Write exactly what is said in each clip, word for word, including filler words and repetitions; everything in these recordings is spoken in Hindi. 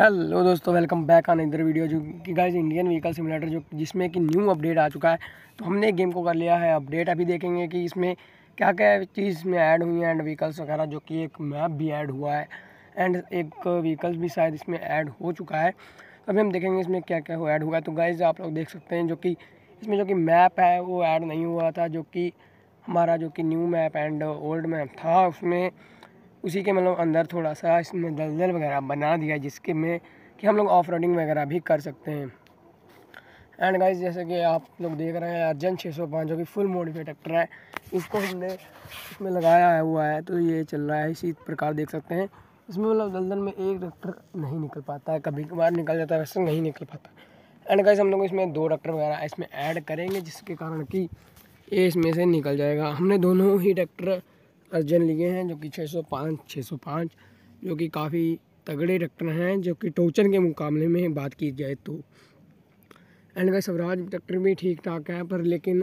हेलो दोस्तों, वेलकम बैक आन इधर वीडियो जो कि गाइस इंडियन व्हीकल सिमुलेटर जो जिसमें कि न्यू अपडेट आ चुका है। तो हमने गेम को कर लिया है अपडेट। अभी देखेंगे कि इसमें क्या क्या चीज़ में ऐड हुई है एंड व्हीकल्स वगैरह, जो कि एक मैप भी ऐड हुआ है एंड एक व्हीकल्स भी शायद इसमें ऐड हो चुका है। अभी हम देखेंगे इसमें क्या क्या हो ऐड हुआ है। तो गाइस आप लोग देख सकते हैं जो कि इसमें जो कि मैप है वो ऐड नहीं हुआ था, जो कि हमारा जो कि new map and old map था उसमें उसी के मतलब अंदर थोड़ा सा इसमें दलदल वगैरह बना दिया, जिसके में कि हम लोग ऑफ रोडिंग वगैरह भी कर सकते हैं। एंड गाइस जैसे कि आप लोग देख रहे हैं अर्जन छः सौ पाँच जो कि फुल मॉडिफाइड ट्रैक्टर है, इसको हमने इसमें लगाया हुआ है तो ये चल रहा है। इसी प्रकार देख सकते हैं इसमें मतलब दलदल में एक ट्रैक्टर नहीं निकल पाता है, कभी कभार निकल जाता है, वैसे नहीं निकल पाता। एंड गाइस हम लोग इसमें दो ट्रैक्टर वगैरह इसमें ऐड करेंगे जिसके कारण कि ये इसमें से निकल जाएगा। हमने दोनों ही ट्रैक्टर अर्जन लिए हैं जो कि छः सौ पाँच छः सौ पाँच जो कि काफ़ी तगड़े ट्रैक्टर हैं, जो कि टोचन के मुकाबले में बात की जाए तो। एंड गाइस स्वराज ट्रैक्टर भी ठीक ठाक है पर लेकिन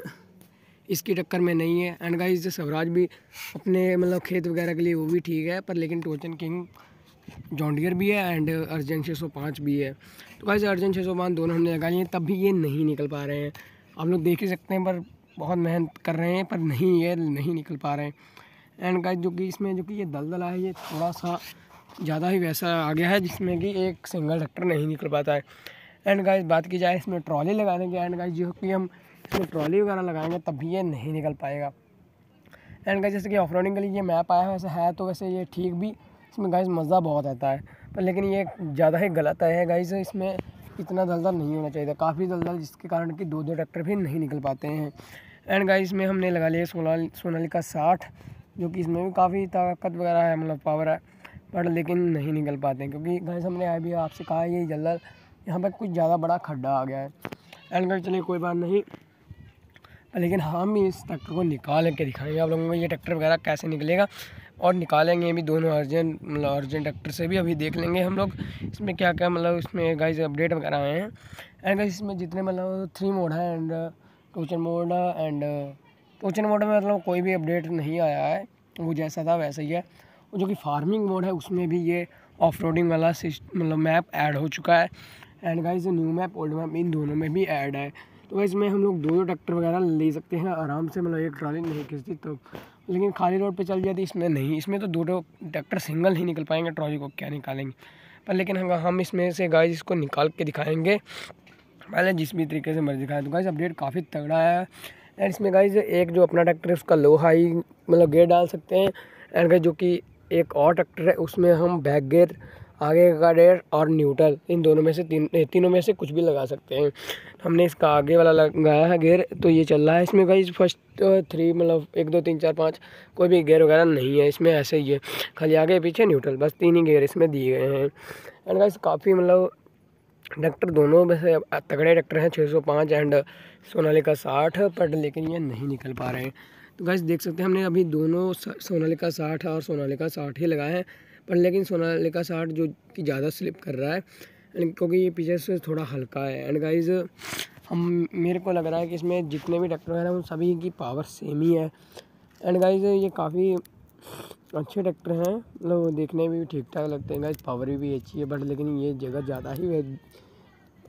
इसकी टक्कर में नहीं है। एंड गाइस स्वराज भी अपने मतलब खेत वगैरह के लिए वो भी ठीक है, पर लेकिन टोचन किंग जॉन्डियर भी है एंड अर्जन छः सौ पाँच भी है। तो गाइस अर्जन छः सौ पाँच दोनों हमने लगाए हैं, तब भी ये नहीं निकल पा रहे हैं। आप लोग देख ही सकते हैं पर बहुत मेहनत कर रहे हैं पर नहीं, ये नहीं निकल पा रहे हैं। एंड गाइस जो कि इसमें जो कि ये दलदला है ये थोड़ा सा ज़्यादा ही वैसा आ गया है जिसमें कि एक सिंगल ट्रैक्टर नहीं निकल पाता है। एंड गाइस बात की जाए इसमें ट्रॉली लगाने की, एंड गाइस जो कि हम इसमें ट्रॉली वगैरह लगाएंगे तब भी ये नहीं निकल पाएगा। एंड गाइस जैसे कि ऑफ रोडिंग के लिए ये मैप आया है वैसे है तो वैसे ये ठीक भी, इसमें गाइस मज़ा बहुत आता है पर लेकिन ये ज़्यादा ही गलत है गाइस। इसमें इतना दलदल नहीं होना चाहिए, काफ़ी दलदल जिसके कारण कि दो दो ट्रैक्टर भी नहीं निकल पाते हैं। एंड गाइस इसमें हमने लगा लिया सोनाल सोनालिका साठ जो कि इसमें भी काफ़ी ताकत वगैरह है मतलब पावर है, पर लेकिन नहीं निकल पाते हैं क्योंकि गाइस हमने अभी आपसे कहा है ये जल्द यहाँ पर कुछ ज़्यादा बड़ा खड्डा आ गया है। एंड गाइस चलिए कोई बात नहीं, लेकिन हम इस ट्रैक्टर को निकाल के दिखाएंगे आप लोगों को ये ट्रैक्टर वगैरह कैसे निकलेगा और निकालेंगे भी दोनों अर्जन मतलब अर्जन ट्रैक्टर से भी। अभी देख लेंगे हम लोग इसमें क्या क्या मतलब इसमें गाइस अपडेट वगैरह आए हैं। एंड गाइस इसमें जितने मतलब थ्री मोड है एंड टोचन मोड एंड टोचन मोड में मतलब कोई भी अपडेट नहीं आया है, वो जैसा था वैसा ही है। और जो कि फार्मिंग मोड है उसमें भी ये ऑफ रोडिंग वाला मतलब मैप ऐड हो चुका है। And guys new map old map इन दोनों में भी ऐड है, तो इसमें हम लोग दो ट्रैक्टर वगैरह ले सकते हैं आराम से, मतलब एक ट्रॉली नहीं खींचती तो। लेकिन खाली रोड पे चल जाती इसमें नहीं, इसमें तो दो दो ट्रैक्टर सिंगल ही निकल पाएंगे, ट्रॉली को क्या निकालेंगे। पर लेकिन हम इसमें से गाइस इसको निकाल के दिखाएंगे, पहले जिस भी तरीके से मर्जी दिखाएं। तो गाइस अपडेट काफ़ी तगड़ा है। एंड इसमें गाइस एक जो अपना ट्रैक्टर है उसका लो हाई मतलब गेयर डाल सकते हैं। एंड गाइस जो कि एक और ट्रैक्टर है उसमें हम बैक गेयर, आगे का गेयर और न्यूट्रल, इन दोनों में से तीन तीनों में से कुछ भी लगा सकते हैं। हमने इसका आगे वाला लगाया है गेयर तो ये चल रहा है। इसमें गाइस फर्स्ट थ्री मतलब एक दो तीन चार पाँच कोई भी गेयर वगैरह नहीं है इसमें, ऐसे ही है खाली आगे पीछे न्यूट्रल, बस तीन ही गेयर इसमें दिए गए हैं। एंड गाइस काफ़ी मतलब ट्रैक्टर दोनों वैसे तगड़े ट्रैक्टर हैं छः सौ पाँच एंड सोनालिका साठ, पर लेकिन ये नहीं निकल पा रहे हैं। तो गाइस देख सकते हैं हमने अभी दोनों सोनालिका साठ और सोनालिका साठ ही लगाए हैं, पर लेकिन सोनालिका साठ जो कि ज़्यादा स्लिप कर रहा है क्योंकि ये पीछे से थोड़ा हल्का है। एंड गाइस हम मेरे को लग रहा है कि इसमें जितने भी ट्रैक्टर हैं उन सभी की पावर सेम ही है। एंड गाइस ये काफ़ी अच्छे ट्रैक्टर हैं, मतलब देखने में भी ठीक ठाक लगते हैं, गाइस पावर भी अच्छी है, बट लेकिन ये जगह ज़्यादा ही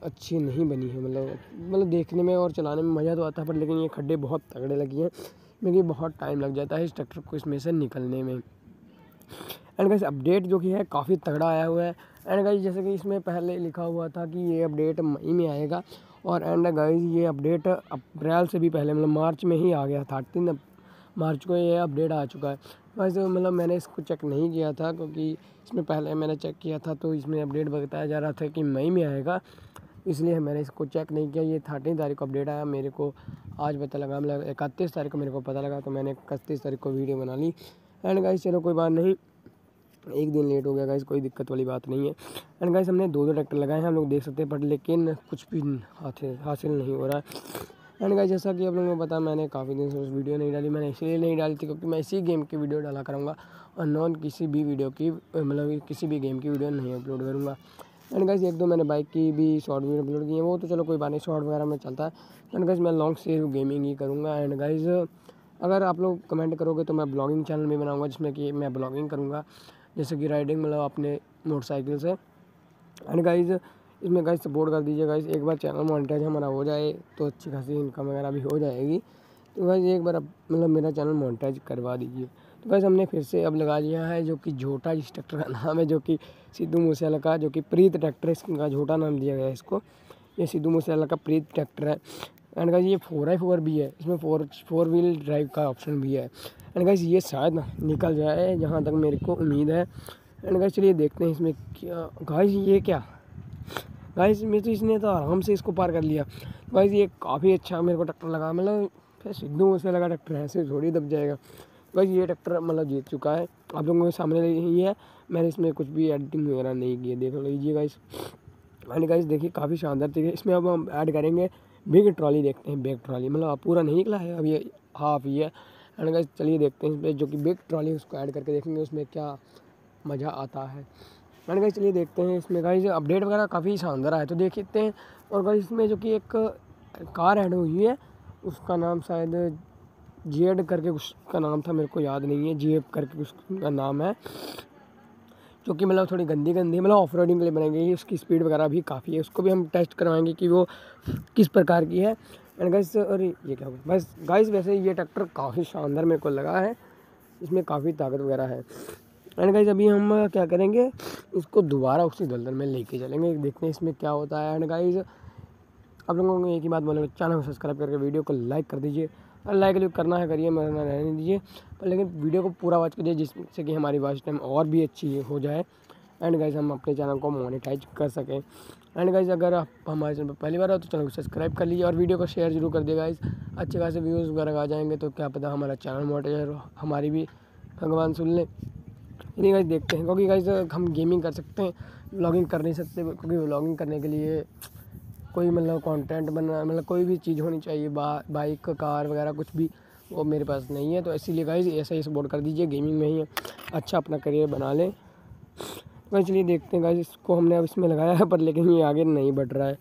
अच्छी नहीं बनी है, मतलब मतलब देखने में और चलाने में मज़ा तो आता है पर लेकिन ये खड्डे बहुत तगड़े लगे हैं, क्योंकि बहुत टाइम लग जाता है इस ट्रैक्टर को इसमें से निकलने में। एंड गाइस अपडेट जो कि है काफ़ी तगड़ा आया हुआ है। एंड गाइस जैसे कि इसमें पहले लिखा हुआ था कि ये अपडेट मई में आएगा, और एंड गाइस ये अपडेट अप्रैल से भी पहले मतलब मार्च में ही आ गया था, तीन मार्च को ये अपडेट आ चुका है। वैसे मतलब मैंने इसको चेक नहीं किया था क्योंकि इसमें पहले मैंने चेक किया था तो इसमें अपडेट बताया जा रहा था कि मई में आएगा, इसलिए मैंने इसको चेक नहीं किया। ये थर्टीन तारीख को अपडेट आया, मेरे को आज पता लगा, मतलब इकतीस तारीख को मेरे को पता लगा, तो मैंने इकतीस तारीख को वीडियो बना ली। एंड गाइस चलो कोई बात नहीं, एक दिन लेट हो गया गाइस, कोई दिक्कत वाली बात नहीं है। एंड गाइस हमने दो दो ट्रैक्टर लगाए हैं हम लोग देख सकते हैं, बट लेकिन कुछ भी हासिल नहीं हो रहा है। एंड गाइस जैसा कि आप लोगों को पता मैंने काफ़ी दिन से वीडियो नहीं डाली, मैंने इसलिए नहीं डाली थी क्योंकि मैं इसी गेम की वीडियो डाला करूँगा और नॉन किसी भी वीडियो की मतलब किसी भी गेम की वीडियो नहीं अपलोड करूँगा। एंड गाइस एक दो मैंने बाइक की भी शॉर्ट वीडियो अपलोड की है, वो तो चलो कोई बात नहीं, शॉर्ट वगैरह में चलता है। एंड गाइस मैं लॉन्ग सिर्फ गेमिंग ही करूँगा। एंड गाइस अगर आप लोग कमेंट करोगे तो मैं ब्लॉगिंग चैनल भी बनाऊँगा जिसमें कि मैं ब्लॉगिंग करूँगा, जैसे कि राइडिंग मतलब अपने मोटरसाइकिल से एंड गाइज इसमें गाइज सपोर्ट कर दीजिए गाइज, एक बार चैनल मोनेटाइज हमारा हो जाए तो अच्छी खासी इनकम वगैरह भी हो जाएगी। तो गाइज एक बार मतलब मेरा चैनल मोनेटाइज करवा दीजिए। तो गाइज हमने फिर से अब लगा लिया है जो कि झोटा, जिस ट्रैक्टर का नाम है जो कि सिद्धू मूसेवाला का, जो कि प्रीत ट्रैक्टर इसका झोटा नाम दिया गया है इसको। ये सिद्धू मूसेवाला का प्रीत ट्रैक्टर है। एंड गाइज ये फोर आई फोर भी है, इसमें फोर फोर व्हील ड्राइव का ऑप्शन भी है। एंड गाइज ये शायद निकल जाए जहाँ तक मेरे को उम्मीद है। एंड गाइज चलिए देखते हैं इसमें क्या। गाइज ये क्या गाइज, मैं तो इसने तो आराम से इसको पार कर लिया। गाइज ये काफ़ी अच्छा मेरे को ट्रैक्टर लगा, मतलब सिद्धू मूसेवाला लगा ट्रैक्टर है, सिर्फ थोड़ी दब जाएगा। गाइज ये ट्रैक्टर मतलब जीत चुका है, आप लोगों के सामने ही है, मैंने इसमें कुछ भी एडिटिंग वगैरह नहीं की है, देख लीजिए गाइज। एंड गाइज देखिए काफ़ी शानदार चीज़ है। इसमें अब हम ऐड करेंगे बिग ट्रॉली, देखते हैं बिग ट्रॉली, मतलब पूरा नहीं निकला है अब, ये हाफ ही है। एंड गाइज चलिए देखते हैं इसमें जो कि बिग ट्रॉली, उसको ऐड करके देखेंगे उसमें क्या मज़ा आता है। एंड गाइज चलिए देखते हैं इसमें गाइज अपडेट वगैरह काफ़ी शानदार है तो देखते हैं। और गाइज इसमें जो कि एक कार ऐड हुई है, उसका नाम शायद जेड करके उसका नाम था, मेरे को याद नहीं है, जेड करके उसका नाम है, जो कि मतलब थोड़ी गंदी गंदी मतलब ऑफ रोडिंग के लिए बनाई गई है। उसकी स्पीड वगैरह भी काफ़ी है, उसको भी हम टेस्ट करवाएंगे कि वो किस प्रकार की है। एंड गाइज और ये क्या होगा बस गाइज, वैसे ये ट्रैक्टर काफ़ी शानदार मेरे को लगा है, इसमें काफ़ी ताकत वगैरह है। एंड गाइज अभी हम क्या करेंगे, इसको दोबारा उसी दलदल में लेके चलेंगे, देखते हैं इसमें क्या होता है। एंड गाइज आप लोगों को एक ही बात बोलेंगे, चैनल को सब्सक्राइब करके वीडियो को लाइक कर दीजिए, और लाइक लुक करना है करिए, मरना रहने दीजिए, पर लेकिन वीडियो को पूरा वॉच करिए जिससे कि हमारी वॉच टाइम और भी अच्छी हो जाए। एंड गाइज हम अपने चैनल को मोनेटाइज कर सकें। एंड गाइज अगर आप हमारे चैनल पर पहली बार हो तो चैनल को सब्सक्राइब कर लीजिए और वीडियो को शेयर जरूर कर दिए गाइज, अच्छे खासे व्यूज़ वगैरह आ जाएंगे तो क्या पता हमारा चैनल मोनेटाइज हमारी भी भगवान सुन लें। नहीं गाइज देखते हैं, क्योंकि गाइज हम गेमिंग कर सकते हैं, व्लॉगिंग कर नहीं सकते, क्योंकि व्लॉगिंग करने के लिए कोई मतलब कंटेंट बना मतलब कोई भी चीज़ होनी चाहिए, बा, बाइक कार वगैरह कुछ भी, वो मेरे पास नहीं है। तो इसीलिए गाइज ऐसा ही सपोर्ट कर दीजिए, गेमिंग में ही अच्छा अपना करियर बना लें। तो चलिए देखते हैं गाइज, इसको हमने अब इसमें लगाया है पर लेकिन ये आगे नहीं बढ़ रहा है।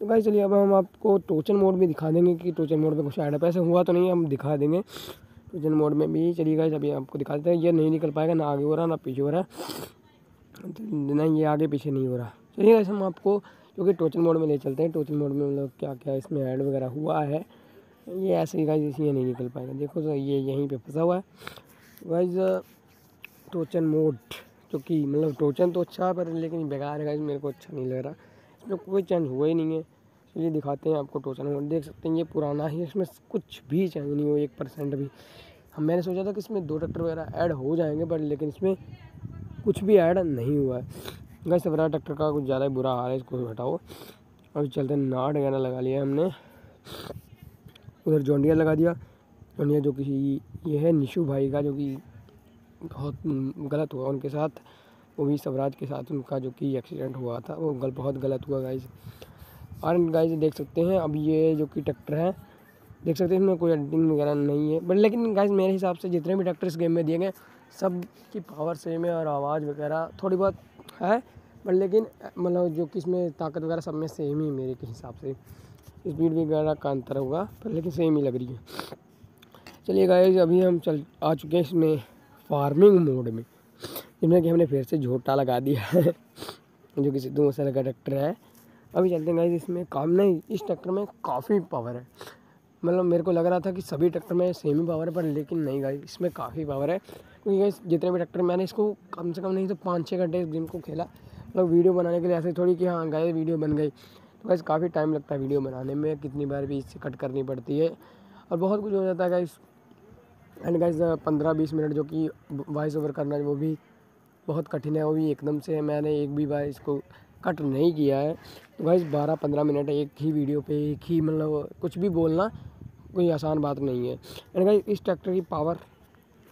तो गाइज चलिए अब हम आपको टोचन मोड भी दिखा देंगे कि टोचन मोड पर कुछ ऐड ऐसा हुआ तो नहीं, हम दिखा देंगे टोचन मोड में भी। चलिए गाइज अभी आपको दिखा देते हैं, ये नहीं निकल पाएगा, ना आगे हो रहा ना पीछे हो रहा है, ना ये आगे पीछे नहीं हो रहा। चलिए गाइज हम आपको क्योंकि टोचन मोड में ले चलते हैं, टोचन मोड में मतलब क्या क्या इसमें ऐड वगैरह हुआ है। ये ऐसे ही गाइज ये नहीं निकल पाएगा, देखो तो ये यहीं पे फंसा हुआ है गाइज। टोचन मोड जो कि मतलब टोचन तो अच्छा है पर लेकिन बेकार है गाइज, मेरे को अच्छा नहीं लग रहा, इसमें कोई चेंज हुआ ही नहीं है। चलिए दिखाते हैं आपको टोचन मोड, देख सकते हैं ये पुराना ही, इसमें कुछ भी चेंज नहीं हुआ एक परसेंट भी। हम मैंने सोचा था कि इसमें दो ट्रैक्टर वगैरह ऐड हो जाएंगे पर लेकिन इसमें कुछ भी ऐड नहीं हुआ है। गाइस सवरा ट्रैक्टर का कुछ ज़्यादा बुरा हाल है, इसको हटाओ। अभी चलते हैं, नाट वगैरह लगा लिया हमने, उधर जोंडियर लगा दिया, जोंडियर जो कि ये है निशु भाई का, जो कि बहुत गलत हुआ उनके साथ, वो भी स्वराज के साथ उनका जो कि एक्सीडेंट हुआ था, वो गल बहुत गलत हुआ गाइस। और गाइस देख सकते हैं अब ये जो कि ट्रैक्टर है, देख सकते हैं इसमें कोई एडिटिंग वगैरह नहीं है, बट लेकिन गाइस मेरे हिसाब से जितने भी ट्रैक्टर इस गेम में दिए गए सब की पावर सेम है और आवाज़ वगैरह थोड़ी बहुत है, बट लेकिन मतलब जो कि इसमें ताकत वगैरह सब में सेम ही मेरे के हिसाब से, स्पीड वगैरह का अंतर होगा पर लेकिन सेम ही लग रही है। चलिए गाइस अभी हम चल आ चुके हैं इसमें फार्मिंग मोड में, जिसमें कि हमने फिर से झोटा लगा दिया है जो कि सिद्धू मूसेवाला का ट्रैक्टर है। अभी चलते हैं गाइस, इसमें काम नहीं, इस ट्रैक्टर में काफ़ी पावर है, मतलब मेरे को लग रहा था कि सभी ट्रैक्टर में सेम ही पावर है पर लेकिन नहीं गाइस, इसमें काफ़ी पावर है। क्योंकि गाइस जितने भी ट्रैक्टर मैंने इसको कम से कम नहीं तो पाँच छः घंटे इस गेम को खेला, मतलब वीडियो बनाने के लिए, ऐसे थोड़ी कि हाँ गाइस वीडियो बन गई। तो गाइस काफ़ी टाइम लगता है वीडियो बनाने में, कितनी बार भी इससे कट करनी पड़ती है और बहुत कुछ हो जाता है गाइस। एंड गाइस पंद्रह बीस मिनट जो कि वॉइस ओवर करना वो भी बहुत कठिन है, वो भी एकदम से, मैंने एक भी बार इसको कट नहीं किया है। तो गाइस बारह पंद्रह मिनट एक ही वीडियो पे, एक ही मतलब कुछ भी बोलना कोई आसान बात नहीं है। एंड गाइस इस ट्रैक्टर की पावर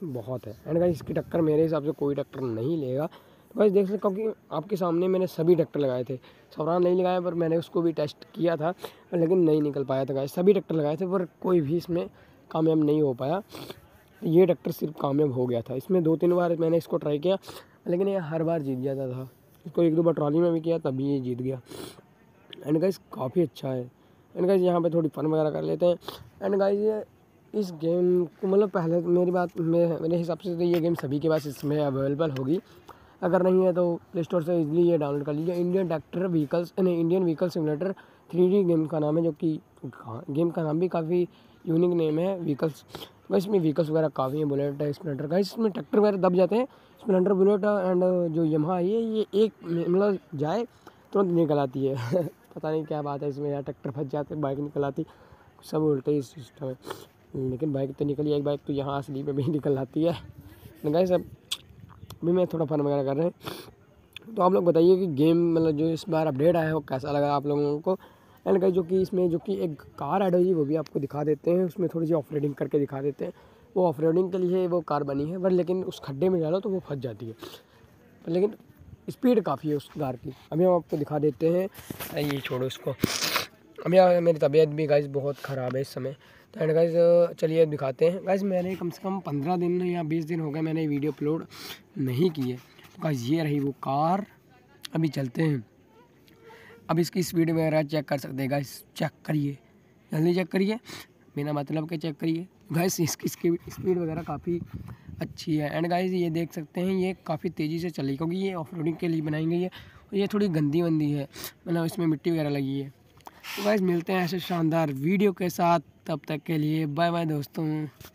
बहुत है, एंड गाइस इसकी टक्कर मेरे हिसाब से कोई ट्रैक्टर नहीं लेगा। तो गाइस देख सकते हो कि आपके सामने मैंने सभी ट्रैक्टर लगाए थे, स्वराज नहीं लगाया पर मैंने उसको भी टेस्ट किया था लेकिन नहीं निकल पाया था गाइस, सभी ट्रैक्टर लगाए थे पर कोई भी इसमें कामयाब नहीं हो पाया, ये ट्रैक्टर सिर्फ कामयाब हो गया था। इसमें दो तीन बार मैंने इसको ट्राई किया लेकिन ये हर बार जीत जाता था, इसको एक दो बार ट्रॉली में भी किया तभी ये जीत गया। एंड गाइस काफ़ी अच्छा है। एंड गाइस यहाँ पे थोड़ी फन वगैरह कर लेते हैं। एंड गाइस इस गेम को मतलब पहले मेरी बात मेरे हिसाब से तो ये गेम सभी के पास इसमें अवेलेबल होगी, अगर नहीं है तो प्ले स्टोर से इजीली ये डाउनलोड कर लीजिए। इंडियन ट्रैक्टर व्हीकल्स नहीं Indian vehicle simulator three D game का नाम है, जो कि गेम का नाम भी काफ़ी यूनिक नेम है। व्हीकल्स गाइस में व्हीकल्स वगैरह काफ़ी हैं, बुलेट है, स्प्लेंडर गाइस इसमें ट्रैक्टर वगैरह दब जाते हैं। स्प्लेंडर बुलेट एंड जो यमहा है ये एक मतलब जाए तुरंत निकल आती है पता नहीं क्या बात है इसमें यार, ट्रैक्टर फंस जाते बाइक निकल आती, सब उल्टे ही सिस्टम है। लेकिन बाइक तो निकली, एक बाइक तो यहाँ असली में भी निकल आती है गाइस। अब भी मैं थोड़ा फन वगैरह कर रहे हैं, तो आप लोग बताइए कि गेम मतलब जो इस बार अपडेट आया है वो कैसा लगा आप लोगों को। एंड गाइस जो कि इसमें जो कि एक कार ऐड हुई वो भी आपको दिखा देते हैं, उसमें थोड़ी सी ऑफ रोडिंग करके दिखा देते हैं। वो ऑफ रोडिंग के लिए वो कार बनी है, पर लेकिन उस खड्डे में डालो तो वो फंस जाती है, लेकिन स्पीड काफ़ी है उस कार की। अभी हम आपको दिखा देते हैं, ये छोड़ो इसको। अभी मेरी तबीयत भी गाइस बहुत ख़राब है इस समय, तो एंड गाइस चलिए दिखाते हैं। गाइस मैंने कम से कम पंद्रह दिन या बीस दिन हो गए मैंने वीडियो अपलोड नहीं किए। तो गाइस ये रही वो कार, अभी चलते हैं। अब इसकी स्पीड वगैरह चेक कर सकते हैं गाइस, चेक करिए, जल्दी चेक करिए, बिना मतलब के चेक करिए गाइस। इसकी स्पीड वगैरह काफ़ी अच्छी है। एंड गाइस ये देख सकते हैं ये काफ़ी तेज़ी से चली, क्योंकि ये ऑफ रोडिंग के लिए बनाई गई है। ये थोड़ी गंदी वंदी है, मतलब इसमें मिट्टी वगैरह लगी है। तो गाइस मिलते हैं ऐसे शानदार वीडियो के साथ, तब तक के लिए बाय बाय दोस्तों।